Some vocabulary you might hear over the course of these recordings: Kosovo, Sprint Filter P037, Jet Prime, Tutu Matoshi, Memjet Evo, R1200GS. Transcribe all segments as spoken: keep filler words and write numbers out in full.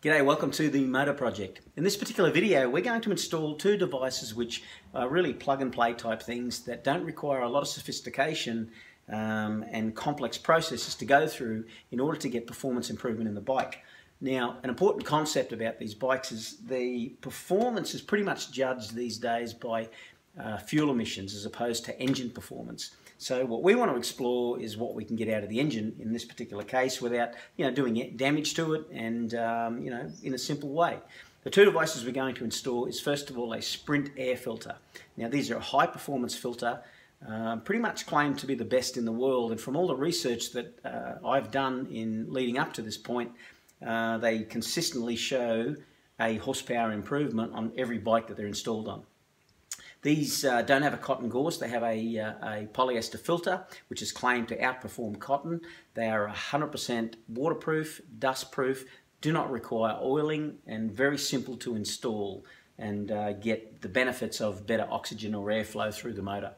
G'day, welcome to the Motor Project. In this particular video we're going to install two devices which are really plug-and-play type things that don't require a lot of sophistication um, and complex processes to go through in order to get performance improvement in the bike. Now, an important concept about these bikes is the performance is pretty much judged these days by uh, fuel emissions as opposed to engine performance. So what we want to explore is what we can get out of the engine in this particular case without, you know, doing damage to it and, um, you know, in a simple way. The two devices we're going to install is, first of all, a Sprint air filter. Now, these are a high-performance filter, um, pretty much claimed to be the best in the world. And from all the research that uh, I've done in leading up to this point, uh, they consistently show a horsepower improvement on every bike that they're installed on. These uh, don't have a cotton gauze, they have a, uh, a polyester filter which is claimed to outperform cotton. They are one hundred percent waterproof, dustproof, do not require oiling, and very simple to install and uh, get the benefits of better oxygen or airflow through the motor.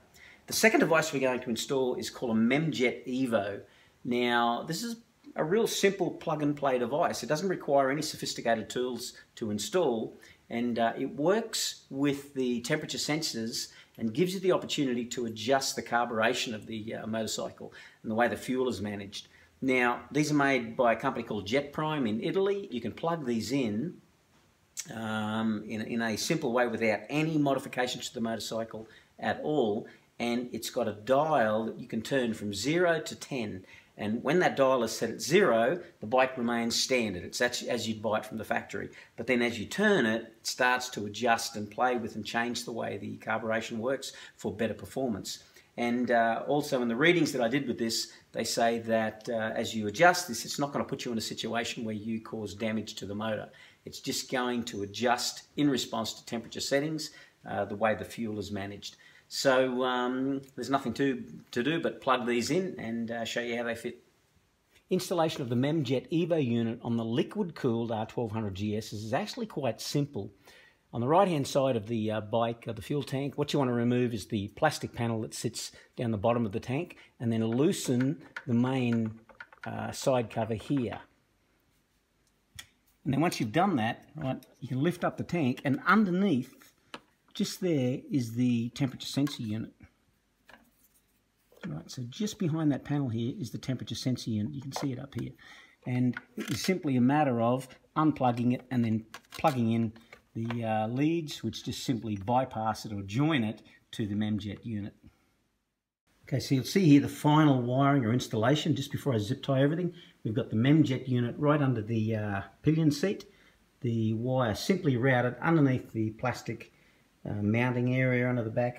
The second device we're going to install is called a Memjet Evo. Now, this is a real simple plug-and-play device. It doesn't require any sophisticated tools to install, and uh, it works with the temperature sensors and gives you the opportunity to adjust the carburation of the uh, motorcycle and the way the fuel is managed. Now, these are made by a company called Jet Prime in Italy. You can plug these in um, in, in a simple way without any modifications to the motorcycle at all, and it's got a dial that you can turn from zero to ten. And when that dial is set at zero, the bike remains standard. It's as you'd buy it from the factory. But then as you turn it, it starts to adjust and play with and change the way the carburation works for better performance. And uh, also in the readings that I did with this, they say that uh, as you adjust this, it's not going to put you in a situation where you cause damage to the motor. It's just going to adjust in response to temperature settings, uh, the way the fuel is managed. So um, there's nothing to, to do but plug these in and uh, show you how they fit. Installation of the Memjet Evo unit on the liquid-cooled R twelve hundred G S is actually quite simple. On the right-hand side of the uh, bike, or the fuel tank, what you want to remove is the plastic panel that sits down the bottom of the tank, and then loosen the main uh, side cover here. And then once you've done that, right, you can lift up the tank, and underneath just there is the temperature sensor unit. Right, so just behind that panel here is the temperature sensor unit. You can see it up here. And it is simply a matter of unplugging it and then plugging in the uh, leads, which just simply bypass it or join it to the Memjet unit. Okay, so you'll see here the final wiring or installation. Just before I zip tie everything, we've got the Memjet unit right under the uh, pillion seat. The wire simply routed underneath the plastic Uh, mounting area under the back,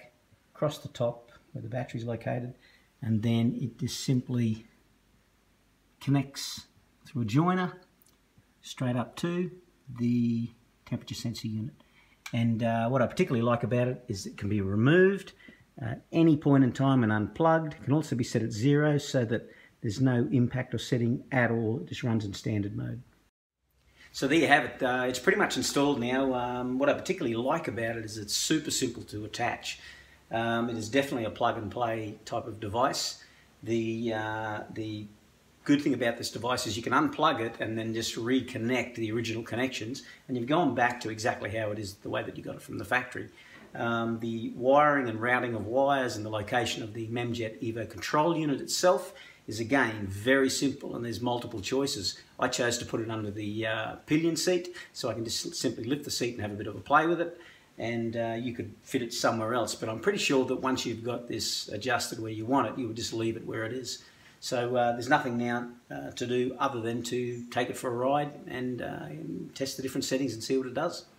across the top where the battery is located, and then it just simply connects through a joiner straight up to the temperature sensor unit. And uh, what I particularly like about it is it can be removed at any point in time and unplugged. It can also be set at zero so that there's no impact or setting at all. It just runs in standard mode. So there you have it. Uh, it's pretty much installed now. Um, what I particularly like about it is it's super simple to attach. Um, it is definitely a plug-and-play type of device. The, uh, the good thing about this device is you can unplug it and then just reconnect the original connections, and you've gone back to exactly how it is, the way that you got it from the factory. Um, the wiring and routing of wires and the location of the Memjet Evo control unit itself is again very simple, and there's multiple choices. I chose to put it under the uh, pillion seat, so I can just simply lift the seat and have a bit of a play with it, and uh, you could fit it somewhere else, but I'm pretty sure that once you've got this adjusted where you want it, you would just leave it where it is. So uh, there's nothing now uh, to do other than to take it for a ride and, uh, and test the different settings and see what it does.